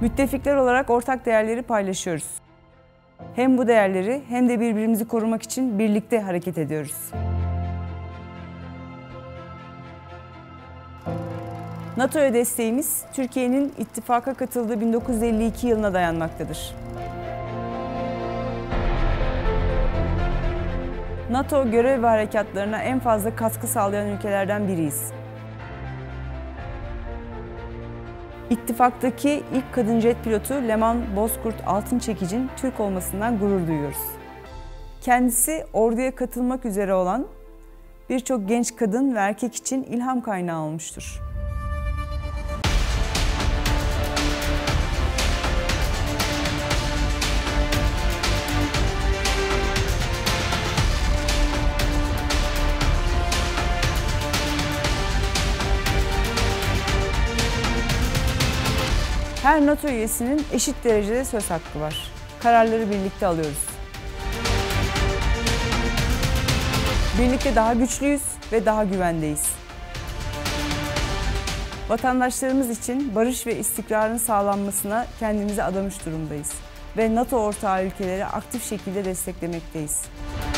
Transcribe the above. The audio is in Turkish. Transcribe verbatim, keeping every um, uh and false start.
Müttefikler olarak ortak değerleri paylaşıyoruz. Hem bu değerleri hem de birbirimizi korumak için birlikte hareket ediyoruz. NATO'ya desteğimiz, Türkiye'nin ittifaka katıldığı bin dokuz yüz elli iki yılına dayanmaktadır. NATO görev ve harekatlarına en fazla katkı sağlayan ülkelerden biriyiz. İttifaktaki ilk kadın jet pilotu Leman Bozkurt Altınçekiç'in Türk olmasından gurur duyuyoruz. Kendisi orduya katılmak üzere olan birçok genç kadın ve erkek için ilham kaynağı olmuştur. Her NATO üyesinin eşit derecede söz hakkı var. Kararları birlikte alıyoruz. Birlikte daha güçlüyüz ve daha güvendeyiz. Vatandaşlarımız için barış ve istikrarın sağlanmasına kendimizi adamış durumdayız. Ve NATO ortağı ülkeleri aktif şekilde desteklemekteyiz.